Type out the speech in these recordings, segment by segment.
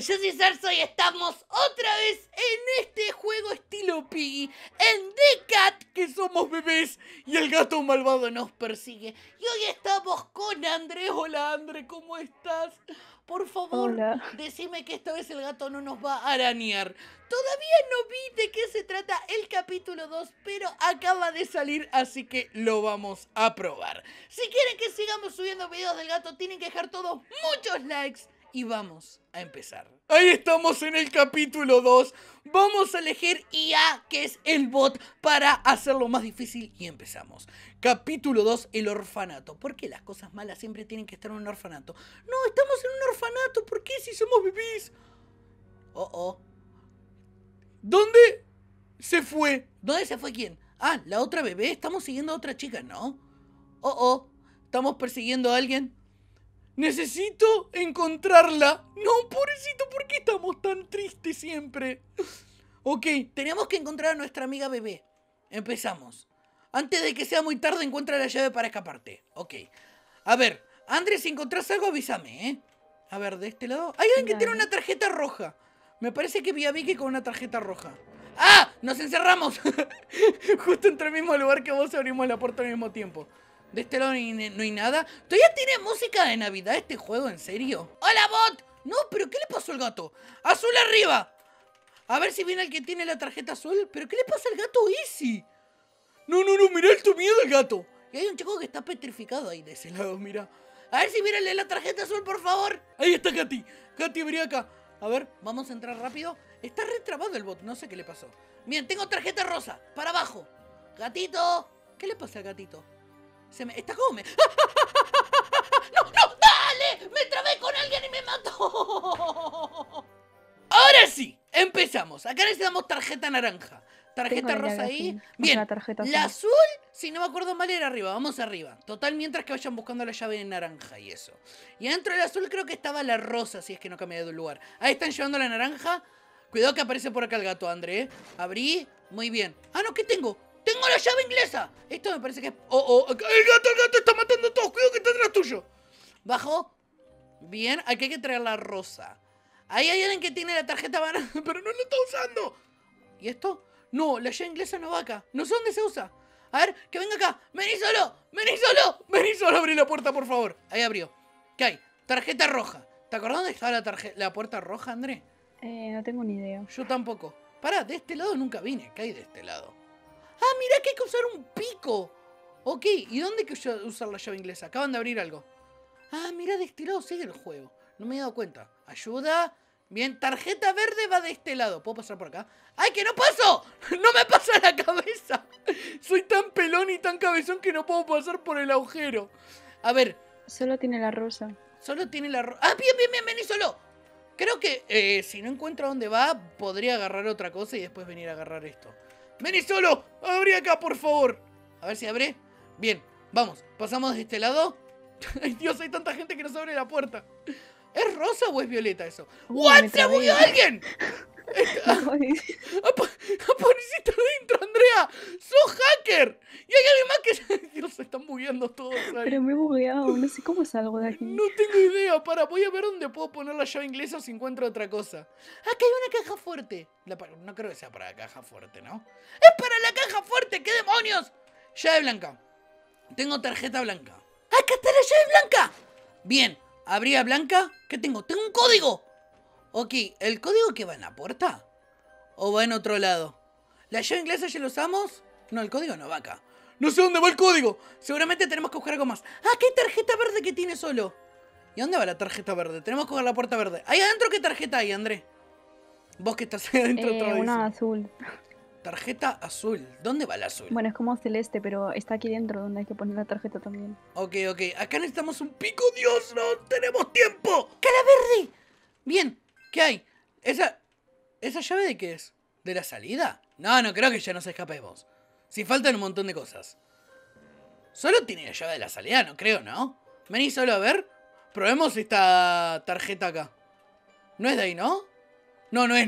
Yo soy Sarzo y estamos otra vez en este juego estilo Piggy en The Cat, que somos bebés y el gato malvado nos persigue. Y hoy estamos con Andrés. Hola Andrés, ¿cómo estás? Por favor, hola. Decime que esta vez el gato no nos va a arañar. Todavía no vi de qué se trata el capítulo 2, pero acaba de salir, así que lo vamos a probar. Si quieren que sigamos subiendo videos del gato, tienen que dejar todos muchos likes. Y vamos a empezar. Ahí estamos en el capítulo 2. Vamos a elegir IA, que es el bot, para hacerlo más difícil. Y empezamos. Capítulo 2, el orfanato. ¿Por qué las cosas malas siempre tienen que estar en un orfanato? No, estamos en un orfanato. ¿Por qué si somos bebés? Oh, oh. ¿Dónde se fue? ¿Dónde se fue quién? Ah, la otra bebé. Estamos siguiendo a otra chica, ¿no? Oh, oh. ¿Estamos persiguiendo a alguien? Necesito encontrarla. No, pobrecito, ¿por qué estamos tan tristes siempre? Ok, tenemos que encontrar a nuestra amiga bebé. Empezamos. Antes de que sea muy tarde, encuentra la llave para escaparte. Ok. A ver, Andrés, si encontrás algo, avísame, ¿eh? A ver, de este lado. Hay alguien que tiene una tarjeta roja. Me parece que vi a Vicky con una tarjeta roja. ¡Ah! ¡Nos encerramos! Justo entre el mismo lugar que vos abrimos la puerta al mismo tiempo. De este lado no hay nada. ¿Todavía tiene música de Navidad este juego? ¿En serio? ¡Hola, bot! No, pero ¿qué le pasó al gato? ¡Azul arriba! A ver si viene el que tiene la tarjeta azul. ¿Pero qué le pasa al gato Easy? No, no, no, mirá tu miedo al gato. Y hay un chico que está petrificado ahí de ese lado, mira. A ver si viene el de la tarjeta azul, por favor. Ahí está Katy. Katy, vení acá. A ver, vamos a entrar rápido. Está retrabado el bot, no sé qué le pasó. Bien, tengo tarjeta rosa, para abajo. Gatito. ¿Qué le pasa al gatito? Está como me... ¡No, no! ¡Dale! ¡Me trabé con alguien y me mató! ¡Ahora sí! Empezamos. Acá necesitamos tarjeta naranja. Tarjeta rosa ahí. Bien, la azul, si no me acuerdo mal, era arriba. Vamos arriba. Total, mientras que vayan buscando la llave de naranja y eso. Y adentro del azul creo que estaba la rosa, si es que no cambié de lugar. Ahí están llevando la naranja. Cuidado que aparece por acá el gato, André. Abrí. Muy bien. Ah, no, ¿qué tengo? ¡Tengo la llave inglesa! Esto me parece que es... ¡Oh, oh! El gato está matando a todos! ¡Cuidado que está atrás tuyo! Bajo. Bien, aquí hay que traer la rosa. Ahí hay alguien que tiene la tarjeta banana, pero no lo está usando. ¿Y esto? No, la llave inglesa no va acá. No sé dónde se usa. A ver, que venga acá. ¡Vení solo! ¡Vení solo! ¡Vení solo! Abrí la puerta, por favor. Ahí abrió. ¿Qué hay? Tarjeta roja. ¿Te acordás dónde estaba la puerta roja, André? No tengo ni idea. Yo tampoco. Pará, de este lado nunca vine. ¿Qué hay de este lado? Ah, mirá que hay que usar un pico. Ok, ¿y dónde hay que usar la llave inglesa? Acaban de abrir algo. Ah, mirá, de este lado sigue el juego. No me he dado cuenta. Ayuda. Bien, tarjeta verde va de este lado. ¿Puedo pasar por acá? ¡Ay, que no paso! ¡No me pasa la cabeza! Soy tan pelón y tan cabezón que no puedo pasar por el agujero. A ver. Solo tiene la rosa. Solo tiene la rosa. ¡Ah, bien, bien, bien! ¡Vení solo! Creo que si no encuentro dónde va, podría agarrar otra cosa y después venir a agarrar esto. ¡Vení solo! ¡Abrí acá, por favor! A ver si abre. Bien, vamos. Pasamos de este lado. ¡Ay, Dios! Hay tanta gente que nos abre la puerta. ¿Es rosa o es violeta eso? ¡What! ¡Se murió alguien! ¡Apareciste adentro, Andrea! ¡Sos hacker! Y hay alguien más que... Dios, se están bugueando todos ahí. Pero me he bugueado. No sé cómo salgo de aquí. No tengo idea. Para, voy a ver dónde puedo poner la llave inglesa o si encuentro otra cosa. Acá hay una caja fuerte. No creo que sea para la caja fuerte, ¿no? ¡Es para la caja fuerte! ¡Qué demonios! Llave blanca. Tengo tarjeta blanca. ¡Acá está la llave blanca! Bien. Abría blanca. ¿Qué tengo? ¡Tengo un código! Ok, ¿el código que va en la puerta? ¿O va en otro lado? ¿La llave inglesa ya lo usamos? No, el código no va acá. ¡No sé dónde va el código! Seguramente tenemos que buscar algo más. ¡Ah, qué tarjeta verde que tiene solo! ¿Y dónde va la tarjeta verde? Tenemos que jugar la puerta verde. ¿Ahí adentro qué tarjeta hay, André? Vos que estás ahí adentro otra vez. Una azul. Tarjeta azul. ¿Dónde va la azul? Bueno, es como celeste, pero está aquí dentro donde hay que poner la tarjeta también. Ok, ok. Acá necesitamos un pico. ¡Dios, no tenemos tiempo! ¡Cara verde! Bien. ¿Qué hay? ¿Esa llave de qué es? ¿De la salida? No, no creo que ya nos escapemos. Si faltan un montón de cosas. Solo tiene la llave de la salida, no creo, ¿no? Vení solo a ver. Probemos esta tarjeta acá. ¿No es de ahí, no? No, no es.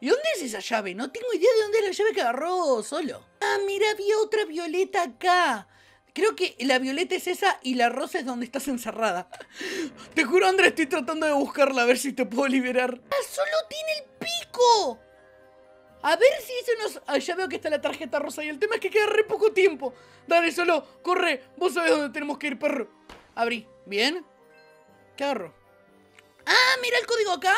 ¿Y dónde es esa llave? No tengo idea de dónde es la llave que agarró solo. Ah, mira, había otra violeta acá. Creo que la violeta es esa y la rosa es donde estás encerrada. Te juro, Andrés, estoy tratando de buscarla a ver si te puedo liberar. ¡Ah, solo tiene el pico! A ver si eso nos... Ah, ya veo que está la tarjeta rosa y el tema es que queda re poco tiempo. Dale, solo, corre. Vos sabés dónde tenemos que ir, perro. Abrí. Bien. ¿Qué agarro? ¡Ah, mira el código acá!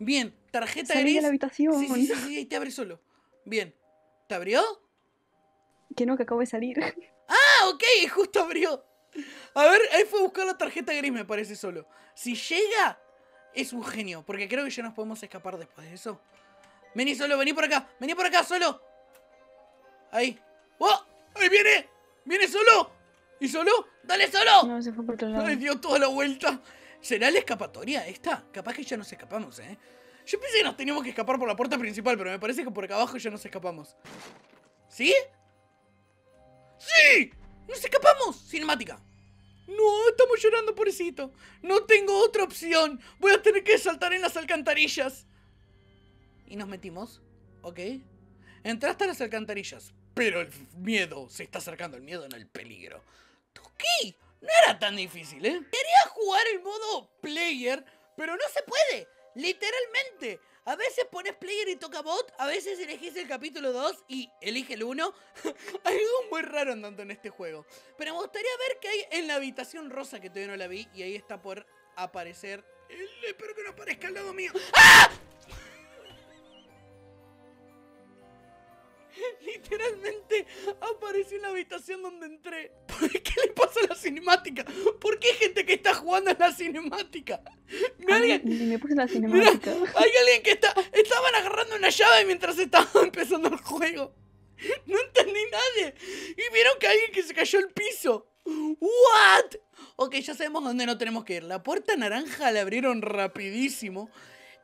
Bien, tarjeta gris. Salí de la habitación. Sí, sí, sí, sí, ahí te abre solo. Bien. ¿Te abrió? Que no, que acabo de salir. ¡Ah, ok! Justo abrió. A ver, ahí fue a buscar la tarjeta gris, me parece solo. Si llega, es un genio. Porque creo que ya nos podemos escapar después de eso. Vení solo, vení por acá, solo. Ahí. ¡Oh! ¡Ahí viene! ¡Viene solo! ¿Y solo? ¡Dale solo! No, se fue por otro lado. Ay, dio toda la vuelta. ¿Será la escapatoria esta? Capaz que ya nos escapamos, ¿eh? Yo pensé que nos teníamos que escapar por la puerta principal, pero me parece que por acá abajo ya nos escapamos. ¿Sí? ¡Sí! ¡Nos escapamos! Cinemática. No, estamos llorando, pobrecito. No tengo otra opción. Voy a tener que saltar en las alcantarillas. Y nos metimos, ¿ok? Entraste a las alcantarillas, pero el miedo se está acercando, el miedo no el peligro. ¿Qué? No era tan difícil, ¿eh? Quería jugar el modo player, pero no se puede, literalmente. A veces pones player y toca bot, a veces elegís el capítulo 2 y elige el 1. Hay algo muy raro andando en este juego. Pero me gustaría ver qué hay en la habitación rosa, que todavía no la vi, y ahí está por aparecer... Espero que no aparezca al lado mío. ¡Ah! Literalmente apareció en la habitación donde entré. ¿Qué le pasa a la cinemática? ¿Por qué hay gente que está jugando en la cinemática? Me puse en la cinemática. Mira, hay alguien que está... Estaban agarrando una llave mientras estaba empezando el juego. No entendí nada. Y vieron que hay alguien que se cayó al piso. ¿What? Ok, ya sabemos dónde no tenemos que ir. La puerta naranja la abrieron rapidísimo.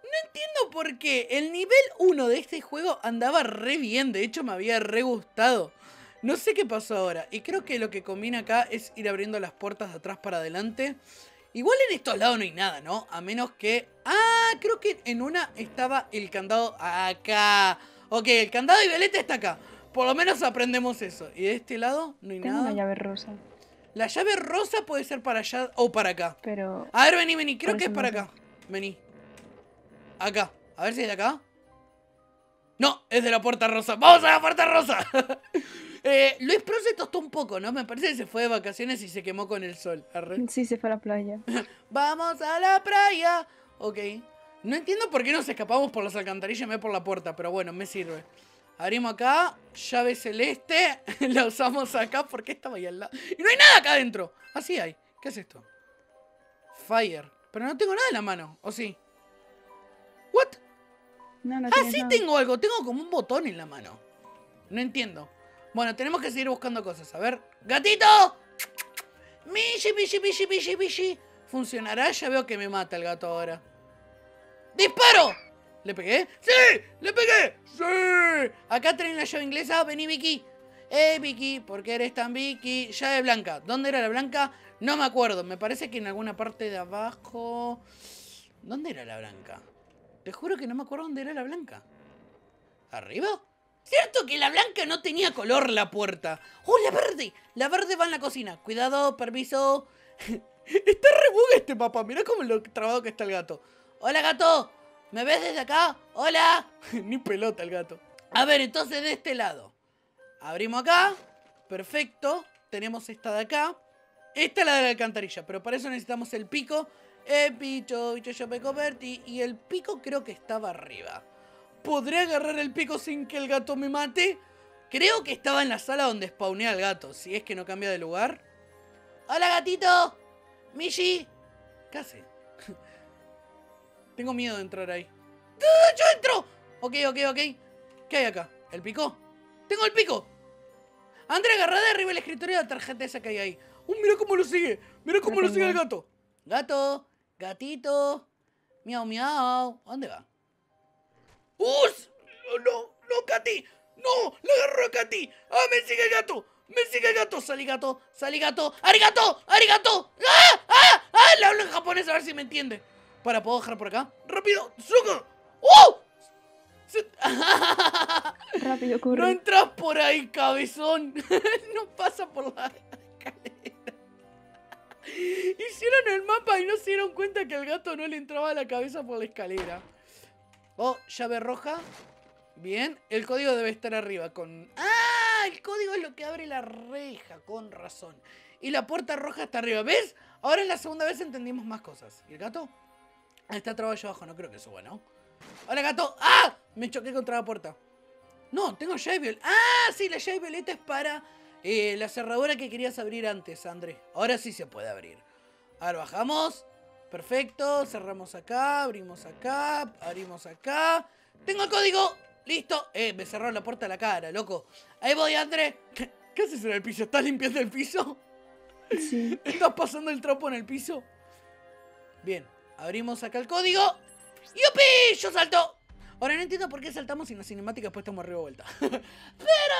No entiendo por qué. El nivel 1 de este juego andaba re bien. De hecho, me había re gustado. No sé qué pasó ahora. Y creo que lo que combina acá es ir abriendo las puertas de atrás para adelante. Igual en estos lados no hay nada, ¿no? A menos que... Ah, creo que en una estaba el candado acá. Ok, el candado y Violeta está acá. Por lo menos aprendemos eso. Y de este lado no hay nada. Tengo una llave rosa. La llave rosa puede ser para allá o para acá. Pero... A ver, vení, vení. Creo que es para acá. Vení. Acá, a ver si es de acá. No, es de la puerta rosa. ¡Vamos a la puerta rosa! Luis Pro se tostó un poco, ¿no? Me parece que se fue de vacaciones y se quemó con el sol. Arre. Sí, se fue a la playa. ¡Vamos a la playa! Ok. No entiendo por qué nos escapamos por las alcantarillas y me por la puerta, pero bueno, me sirve. Abrimos acá, llave celeste. La usamos acá porque estaba ahí al lado. ¡Y no hay nada acá adentro! Ah, sí hay. ¿Qué es esto? Fire. Pero no tengo nada en la mano, ¿o sí? ¿What? No, no sí nada. Tengo algo. Tengo como un botón en la mano. No entiendo. Bueno, tenemos que seguir buscando cosas. A ver. ¡Gatito! ¡Mishi, mishi, mishi, mishi, mishi! ¿Funcionará? Ya veo que me mata el gato ahora. ¡Disparo! ¿Le pegué? ¡Sí! ¡Le pegué! ¡Sí! Acá traen la llave inglesa. Vení, Vicky. Vicky, ¿por qué eres tan Vicky? Llave blanca. ¿Dónde era la blanca? No me acuerdo. Me parece que en alguna parte de abajo... ¿Dónde era la blanca? Te juro que no me acuerdo dónde era la blanca. ¿Arriba? Cierto que la blanca no tenía color la puerta. ¡Oh, la verde! La verde va en la cocina. Cuidado, permiso. Está re bug este papá. Mirá cómo lo trabado que está el gato. ¡Hola, gato! ¿Me ves desde acá? ¡Hola! Ni pelota el gato. A ver, entonces de este lado. Abrimos acá. Perfecto. Tenemos esta de acá. Esta es la de la alcantarilla, pero para eso necesitamos el pico. Bicho, bicho, yo me convertí. Y el pico creo que estaba arriba. ¿Podré agarrar el pico sin que el gato me mate? Creo que estaba en la sala donde spawnea el gato. Si es que no cambia de lugar. ¡Hola, gatito! ¡Mishi! ¿Qué hace? Tengo miedo de entrar ahí. ¡Yo entro! Ok, ok, ok. ¿Qué hay acá? ¿El pico? ¡Tengo el pico! André, agarrá de arriba el escritorio de la tarjeta esa que hay ahí. ¡Uy, mirá cómo lo sigue! ¡Mirá cómo lo sigue el gato! Gato, gatito, miau, miau. ¿Dónde va? ¡Us! No, no, Katy. No, lo agarró a Katy. ¡Ah, me sigue el gato! ¡Me sigue el gato! ¡Salí, gato! ¡Salí, gato! ¡Arigato! ¡Arigato! ¡Ah! ¡Ah! ¡Ah! Le hablo en japonés a ver si me entiende. Para, ¿puedo bajar por acá? ¡Rápido! ¡Suka! ¡Oh! Rápido, corre. No entras por ahí, cabezón. No pasa por la escalera. Hicieron el mapa y no se dieron cuenta que el gato no le entraba a la cabeza por la escalera. Oh, llave roja. Bien, el código debe estar arriba con... ¡Ah! El código es lo que abre la reja, con razón. Y la puerta roja está arriba, ¿ves? Ahora es la segunda vez entendimos más cosas. ¿Y el gato? Está trabado allá abajo, no creo que suba, ¿no? ¡Hola, gato! ¡Ah! Me choqué contra la puerta. No, tengo llave violeta. ¡Ah! Sí, la llave violeta es para la cerradura que querías abrir antes, Andrés. Ahora sí se puede abrir. A ver, bajamos. Perfecto, cerramos acá, abrimos acá, abrimos acá. ¡Tengo el código! ¡Listo! Me cerraron la puerta a la cara, loco. Ahí voy, Andrés. ¿Qué haces en el piso? ¿Estás limpiando el piso? Sí. ¿Estás pasando el trapo en el piso? Bien, abrimos acá el código. ¡Yupi! ¡Yo salto! Ahora no entiendo por qué saltamos y en la cinemática después estamos arriba de vuelta. Pero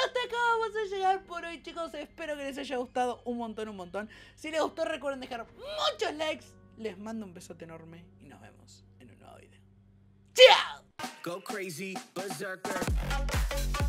hasta acá vamos a llegar por hoy, chicos. Espero que les haya gustado un montón. Si les gustó, recuerden dejar muchos likes. Les mando un besote enorme y nos vemos en un nuevo video. ¡Chao! Go crazy, berserker.